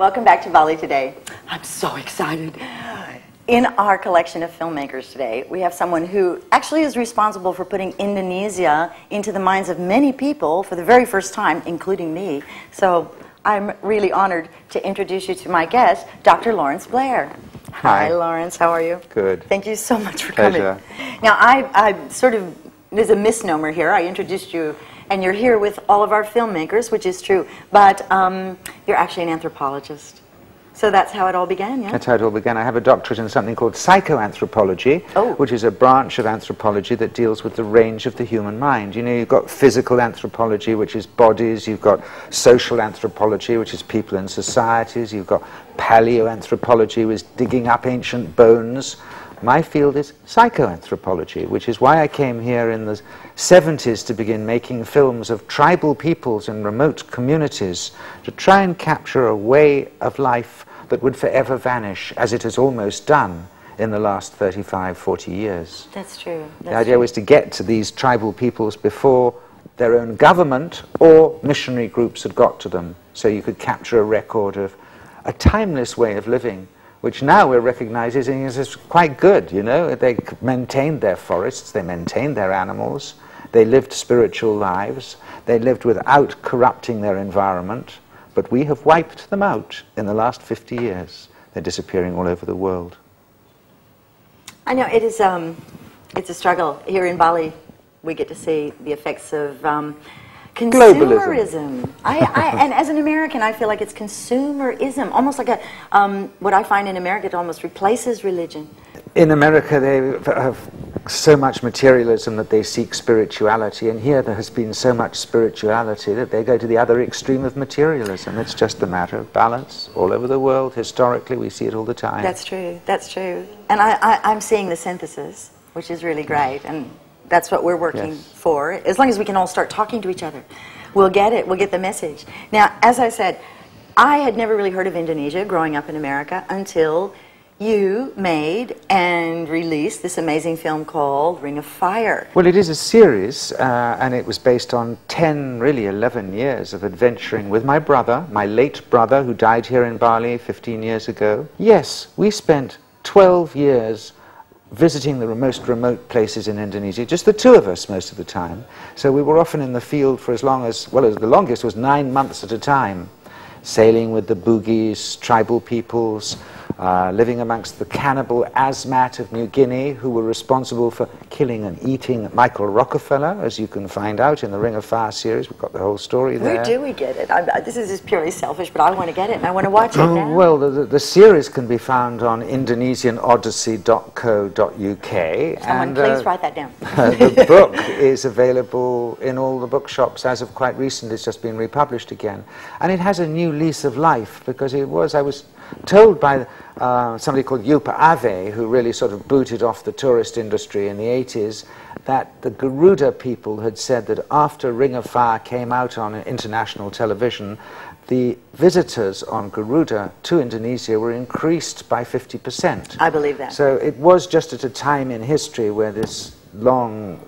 Welcome back to Bali Today. I'm so excited. In our collection of filmmakers today, we have someone who actually is responsible for putting Indonesia into the minds of many people for the very first time, including me. So I'm really honored to introduce you to my guest, Dr. Lawrence Blair. Hi, Lawrence. How are you? Good. Thank you so much for coming. Now, I sort of, there's a misnomer here. I introduced you, and you're here with all of our filmmakers, which is true, but you're actually an anthropologist. So that's how it all began, yeah? That's how it all began. I have a doctorate in something called psychoanthropology, which is a branch of anthropology that deals with the range of the human mind. You know, you've got physical anthropology, which is bodies. You've got social anthropology, which is people and societies. You've got paleoanthropology, which is digging up ancient bones. My field is psychoanthropology, which is why I came here in the 70s to begin making films of tribal peoples in remote communities to try and capture a way of life that would forever vanish, as it has almost done in the last 35, 40 years. That's true. The idea was to get to these tribal peoples before their own government or missionary groups had got to them, so you could capture a record of a timeless way of living, which now we're recognizing is quite good, you know. They maintained their forests, they maintained their animals, they lived spiritual lives, they lived without corrupting their environment, but we have wiped them out in the last 50 years. They're disappearing all over the world. I know, it is, it's a struggle. Here in Bali, we get to see the effects of consumerism. And as an American, I feel like it's consumerism, almost like a, what I find in America, it almost replaces religion. In America, they have so much materialism that they seek spirituality, and here there has been so much spirituality that they go to the other extreme of materialism. It's just a matter of balance. All over the world, historically, we see it all the time. That's true, that's true. And I'm seeing the synthesis, which is really great. And that's what we're working for. As long as we can all start talking to each other, we'll get it. We'll get the message. Now, as I said, I had never really heard of Indonesia growing up in America until you made and released this amazing film called Ring of Fire. Well, it is a series, and it was based on 10, really 11 years of adventuring with my brother, my late brother, who died here in Bali 15 years ago. Yes, we spent 12 years visiting the most remote places in Indonesia, just the two of us most of the time. So we were often in the field for as long as, well, as the longest was 9 months at a time, sailing with the Bugis, tribal peoples, living amongst the cannibal Asmat of New Guinea, who were responsible for killing and eating Michael Rockefeller, as you can find out in the Ring of Fire series. We've got the whole story there. Where do we get it? This is just purely selfish, but I want to get it and I want to watch it now. Well, the series can be found on IndonesianOdyssey.co.uk. Someone please write that down. The book is available in all the bookshops as of quite recently. It's just been republished again. And it has a new lease of life, because it was, I was told by somebody called Yupa Awe, who really sort of booted off the tourist industry in the 80s, that the Garuda people had said that after Ring of Fire came out on international television, the visitors on Garuda to Indonesia were increased by 50%. I believe that. So it was just at a time in history where this long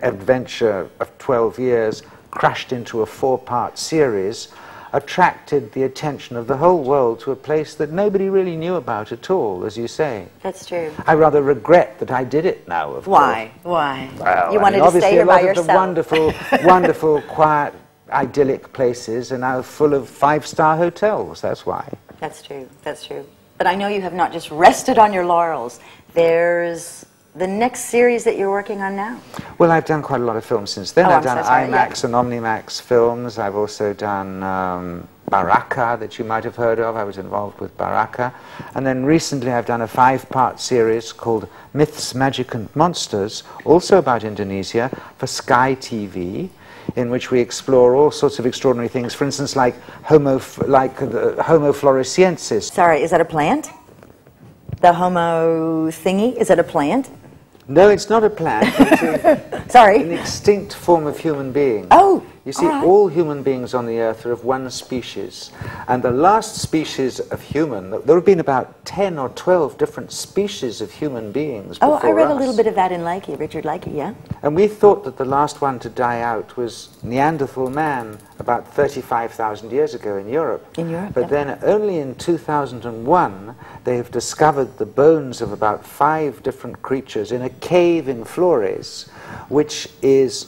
adventure of 12 years crashed into a 4-part series, attracted the attention of the whole world to a place that nobody really knew about at all, as you say. That's true. I rather regret that I did it now, of course. Why? Well, you wanted to stay here by yourself. Obviously a lot of the wonderful, wonderful, quiet, idyllic places are now full of 5-star hotels, that's why. That's true, that's true. But I know you have not just rested on your laurels. There's the next series that you're working on now? Well, I've done quite a lot of films since then. I've done IMAX and OMNIMAX films. I've also done Baraka, that you might have heard of. I was involved with Baraka. And then recently I've done a 5-part series called Myths, Magic and Monsters, also about Indonesia, for Sky TV, in which we explore all sorts of extraordinary things. For instance, like Homo floresiensis. Sorry, is that a plant? The Homo thingy, is it a plant? No, it's not a plant. It's Sorry. An extinct form of human being. Oh. You see, all human beings on the earth are of one species. And the last species of human, there have been about 10 or 12 different species of human beings before us. Oh, I read a little bit of that in Leakey, Richard Leakey, yeah. And we thought that the last one to die out was Neanderthal man about 35,000 years ago in Europe. In Europe, but then only in 2001 they have discovered the bones of about 5 different creatures in a cave in Flores, which is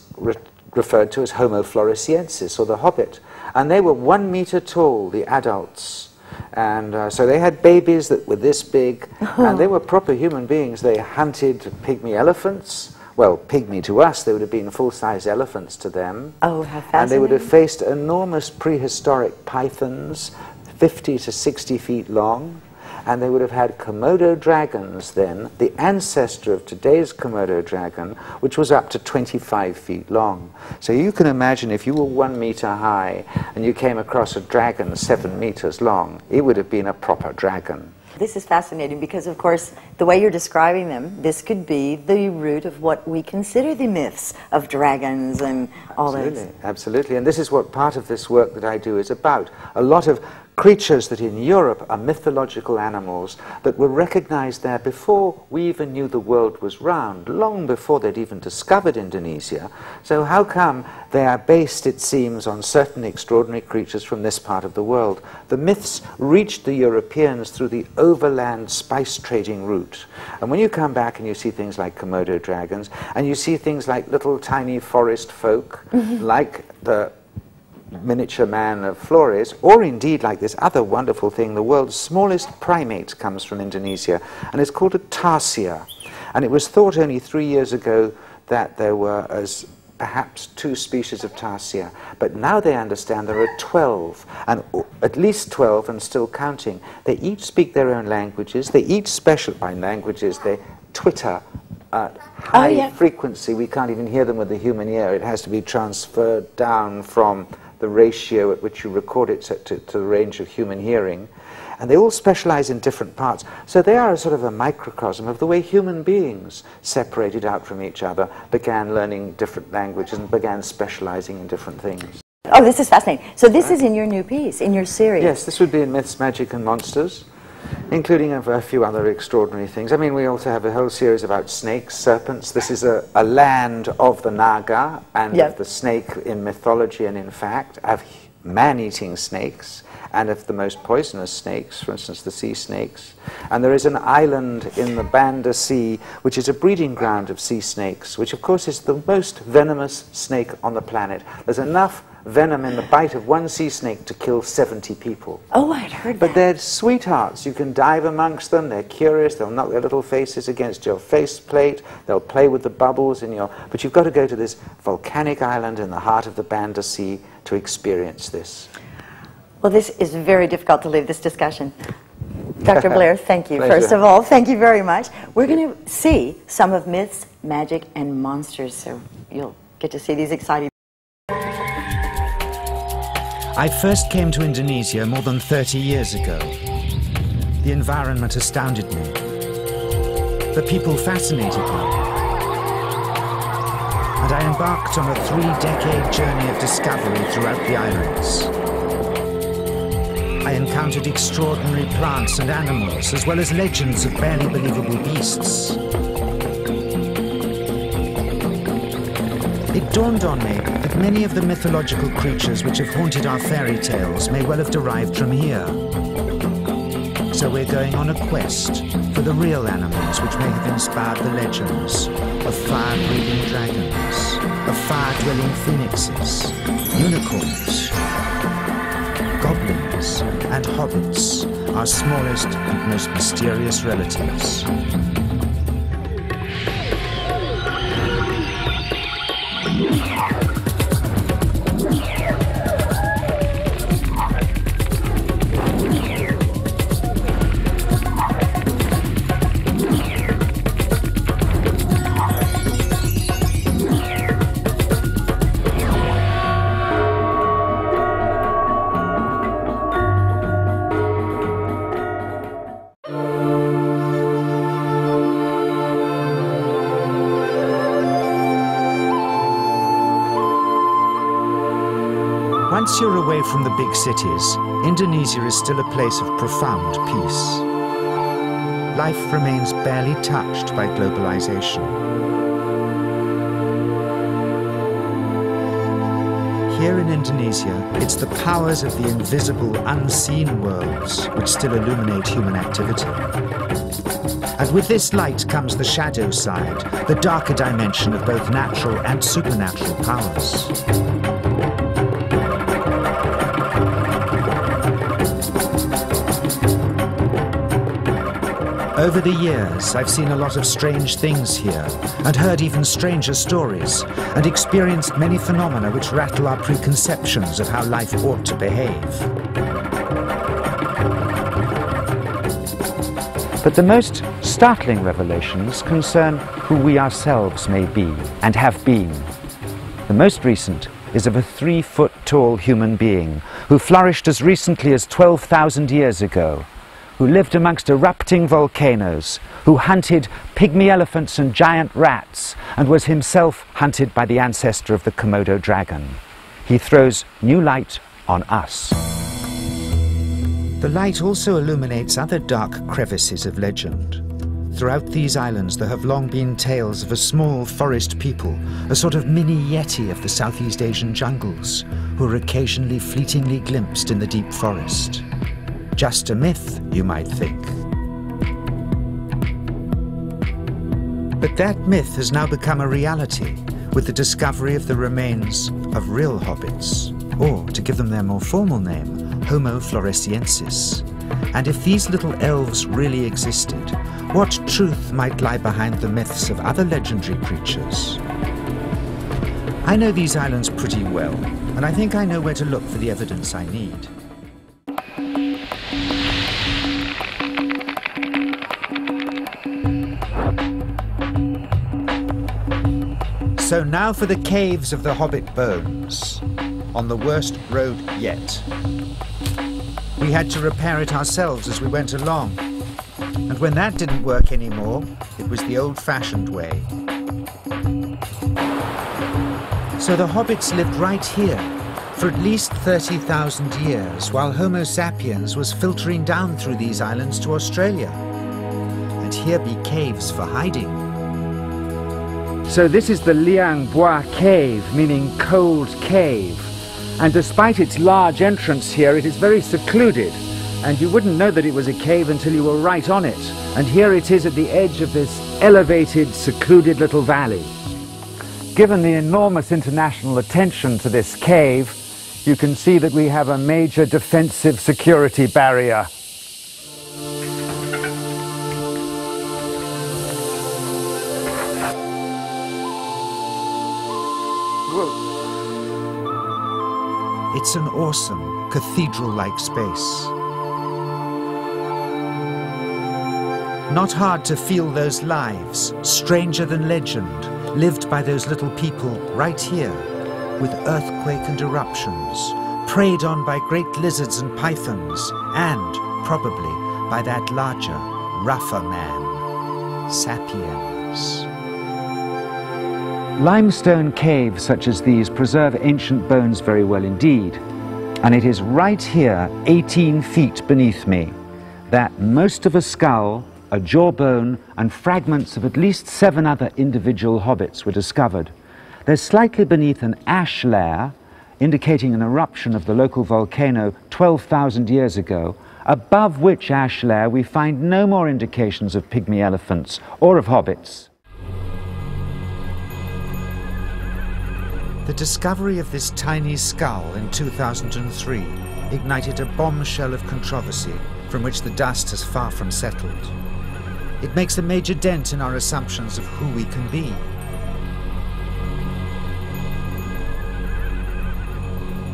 referred to as Homo floresiensis, or the hobbit. And they were 1 meter tall, the adults. And so they had babies that were this big, and they were proper human beings. They hunted pygmy elephants. Well, pygmy to us, they would have been full-size elephants to them. Oh, how fascinating. And they would have faced enormous prehistoric pythons, 50 to 60 feet long. And they would have had Komodo dragons then, the ancestor of today's Komodo dragon, which was up to 25 feet long. So you can imagine if you were 1 meter high and you came across a dragon 7 meters long, it would have been a proper dragon. This is fascinating because, of course, the way you're describing them, this could be the root of what we consider the myths of dragons and all that. Absolutely, absolutely. And this is what part of this work that I do is about. A lot of creatures that in Europe are mythological animals that were recognized there before we even knew the world was round, long before they'd even discovered Indonesia. So how come they are based, it seems, on certain extraordinary creatures from this part of the world? The myths reached the Europeans through the overland spice trading route. And when you come back and you see things like Komodo dragons, and you see things like little tiny forest folk, like the miniature man of Flores, or indeed like this other wonderful thing, the world's smallest primate comes from Indonesia, and it's called a tarsier. And it was thought only 3 years ago that there were as perhaps 2 species of tarsier, but now they understand there are 12, and at least 12 and still counting. They each speak their own languages, they each specify languages, they twitter at high frequency. We can't even hear them with the human ear. It has to be transferred down from the ratio at which you record it to the range of human hearing. And they all specialize in different parts. So they are a sort of a microcosm of the way human beings, separated out from each other, began learning different languages and began specializing in different things. Oh, this is fascinating. So this is in your new piece, in your series. Yes, this would be in Myths, Magic and Monsters, including a few other extraordinary things. I mean, we also have a whole series about snakes, serpents. This is a land of the Naga and of the snake in mythology and in fact, of man-eating snakes and of the most poisonous snakes, for instance, the sea snakes. And there is an island in the Banda Sea, which is a breeding ground of sea snakes, which of course is the most venomous snake on the planet. There's enough venom in the bite of one sea snake to kill 70 people. Oh, I'd heard that. But they're sweethearts. You can dive amongst them. They're curious. They'll knock their little faces against your faceplate. They'll play with the bubbles in your... But you've got to go to this volcanic island in the heart of the Banda Sea to experience this. Well, this is very difficult to leave this discussion. Dr. Blair, thank you. First of all, thank you very much. We're going to see some of Myths, Magic, and Monsters, so you'll get to see these exciting... I first came to Indonesia more than 30 years ago. The environment astounded me. The people fascinated me. And I embarked on a 3-decade journey of discovery throughout the islands. I encountered extraordinary plants and animals, as well as legends of barely believable beasts. It dawned on me that many of the mythological creatures which have haunted our fairy tales may well have derived from here. So we're going on a quest for the real animals which may have inspired the legends of fire-breathing dragons, of fire-dwelling phoenixes, unicorns, goblins and hobbits, our smallest and most mysterious relatives. Once you're away from the big cities, Indonesia is still a place of profound peace. Life remains barely touched by globalization. Here in Indonesia, it's the powers of the invisible, unseen worlds which still illuminate human activity. And with this light comes the shadow side, the darker dimension of both natural and supernatural powers. Over the years, I've seen a lot of strange things here, and heard even stranger stories, and experienced many phenomena which rattle our preconceptions of how life ought to behave. But the most startling revelations concern who we ourselves may be, and have been. The most recent is of a 3-foot-tall human being, who flourished as recently as 12,000 years ago, who lived amongst erupting volcanoes, who hunted pygmy elephants and giant rats, and was himself hunted by the ancestor of the Komodo dragon. He throws new light on us. The light also illuminates other dark crevices of legend. Throughout these islands there have long been tales of a small forest people, a sort of mini yeti of the Southeast Asian jungles, who are occasionally fleetingly glimpsed in the deep forest. Just a myth, you might think. But that myth has now become a reality with the discovery of the remains of real hobbits, or, to give them their more formal name, Homo floresiensis. And if these little elves really existed, what truth might lie behind the myths of other legendary creatures? I know these islands pretty well, and I think I know where to look for the evidence I need. So now for the caves of the Hobbit bones, on the worst road yet. We had to repair it ourselves as we went along, and when that didn't work anymore, it was the old-fashioned way. So the Hobbits lived right here for at least 30,000 years, while Homo sapiens was filtering down through these islands to Australia. And here be caves for hiding. So this is the Liang Bua cave, meaning cold cave. And despite its large entrance here, it is very secluded. And you wouldn't know that it was a cave until you were right on it. And here it is at the edge of this elevated, secluded little valley. Given the enormous international attention to this cave, you can see that we have a major defensive security barrier. It's an awesome, cathedral-like space. Not hard to feel those lives, stranger than legend, lived by those little people right here, with earthquake and eruptions, preyed on by great lizards and pythons, and, probably, by that larger, rougher man, Sapiens. Limestone caves such as these preserve ancient bones very well indeed, and it is right here, 18 feet beneath me, that most of a skull, a jawbone, and fragments of at least 7 other individual hobbits were discovered. They're slightly beneath an ash layer, indicating an eruption of the local volcano 12,000 years ago, above which ash layer we find no more indications of pygmy elephants or of hobbits. The discovery of this tiny skull in 2003 ignited a bombshell of controversy from which the dust has far from settled. It makes a major dent in our assumptions of who we can be.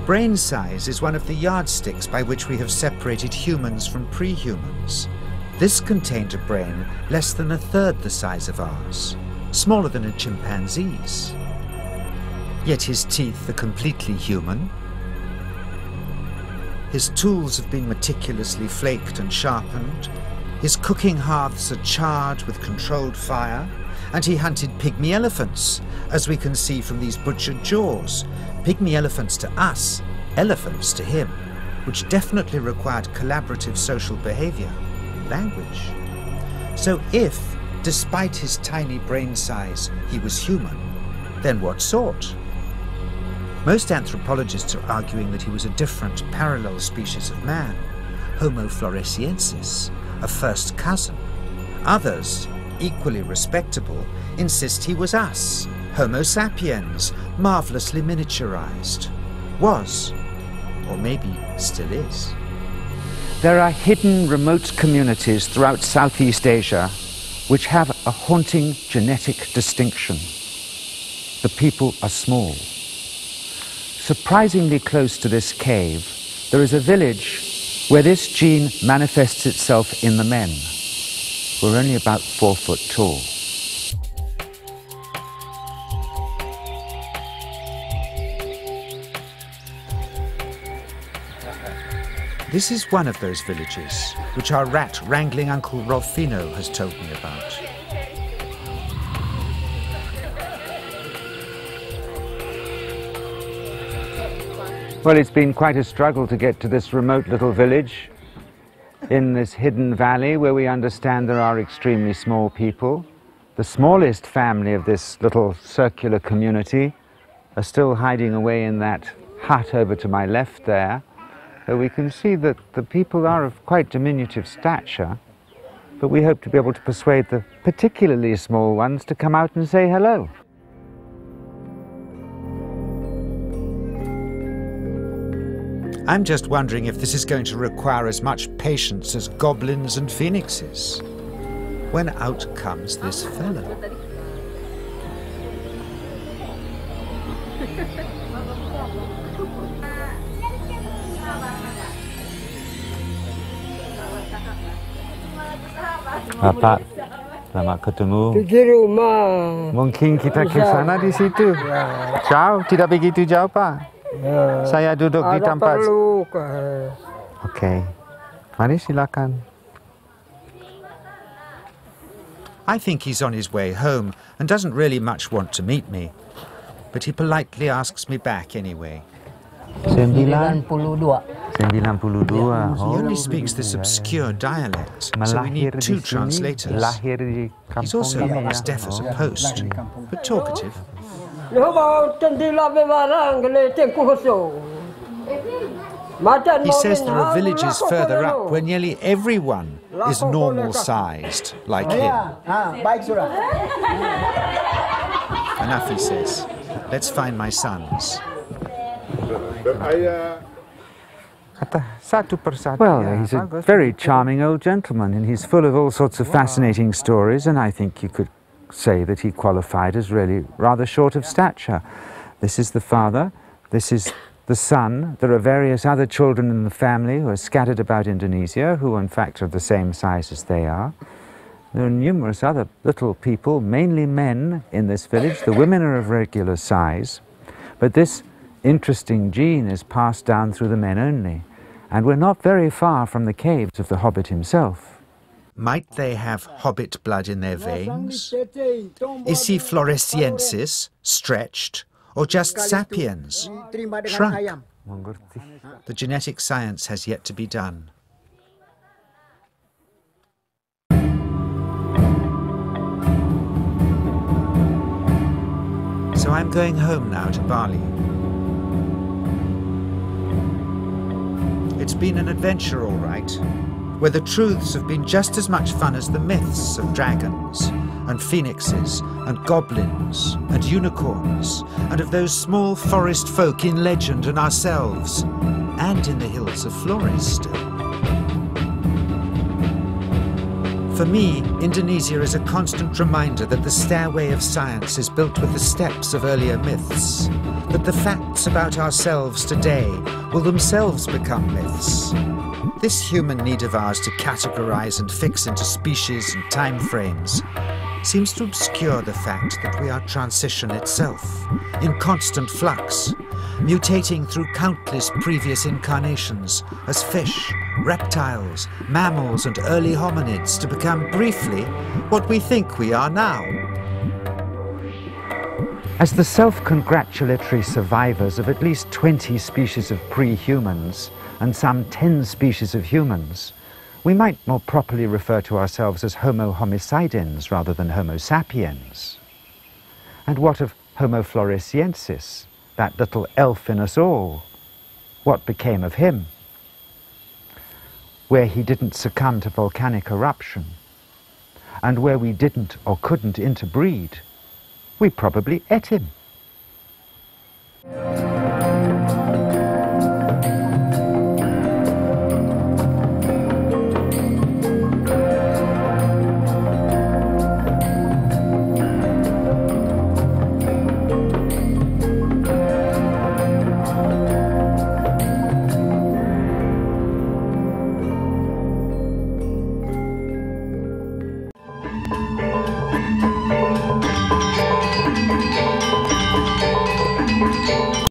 Brain size is one of the yardsticks by which we have separated humans from pre-humans. This contained a brain less than a third the size of ours, smaller than a chimpanzee's. Yet his teeth are completely human. His tools have been meticulously flaked and sharpened. His cooking hearths are charred with controlled fire. And he hunted pygmy elephants, as we can see from these butchered jaws. Pygmy elephants to us elephants to him, which definitely required collaborative social behaviour, language. So if, despite his tiny brain size, he was human, then what sort? Most anthropologists are arguing that he was a different, parallel species of man, Homo floresiensis, a first cousin. Others, equally respectable, insist he was us, Homo sapiens, marvelously miniaturized. Was, or maybe still is. There are hidden remote communities throughout Southeast Asia which have a haunting genetic distinction. The people are small. Surprisingly close to this cave, there is a village where this gene manifests itself in the men, who are only about 4 foot tall. This is one of those villages, which our rat-wrangling uncle Rolfino has told me about. Well, it's been quite a struggle to get to this remote little village in this hidden valley where we understand there are extremely small people. The smallest family of this little circular community are still hiding away in that hut over to my left there. So we can see that the people are of quite diminutive stature, but we hope to be able to persuade the particularly small ones to come out and say hello. I'm just wondering if this is going to require as much patience as goblins and phoenixes, when out comes this fellow. Bapak, selamat ketemu. Di rumah. Mungkin kita ke sana di situ. Jauh, tidak begitu jauh, Pak. Saya duduk di tempat. Okay. Mari silakan. I think he's on his way home and doesn't really much want to meet me, but he politely asks me back anyway. 92. He only speaks this obscure dialect, so we need two translators. He's also as deaf as a post, but talkative. He says there are villages further up where nearly everyone is normal-sized, like him. Enough, he says. Let's find my sons. Well, he's a very charming old gentleman, and he's full of all sorts of fascinating stories, and I think you could say that he qualified as really rather short of stature. This is the father, this is the son. There are various other children in the family who are scattered about Indonesia, who in fact are the same size as they are. There are numerous other little people, mainly men, in this village. The women are of regular size, but this interesting gene is passed down through the men only, and we're not very far from the caves of the Hobbit himself. Might they have Hobbit blood in their veins? Is he floresiensis, stretched, or just sapiens, shrunk? The genetic science has yet to be done. So I'm going home now to Bali. It's been an adventure, all right, where the truths have been just as much fun as the myths of dragons and phoenixes and goblins and unicorns and of those small forest folk in legend and ourselves, and in the hills of Flores still. For me, Indonesia is a constant reminder that the stairway of science is built with the steps of earlier myths, that the facts about ourselves today will themselves become myths. This human need of ours to categorize and fix into species and time frames seems to obscure the fact that we are transition itself, in constant flux, mutating through countless previous incarnations as fish, reptiles, mammals and early hominids to become briefly what we think we are now. As the self-congratulatory survivors of at least 20 species of pre-humans and some 10 species of humans, we might more properly refer to ourselves as Homo homicidens rather than Homo sapiens. And what of Homo floresiensis, that little elf in us all? What became of him? Where he didn't succumb to volcanic eruption, and where we didn't or couldn't interbreed, we probably ate him.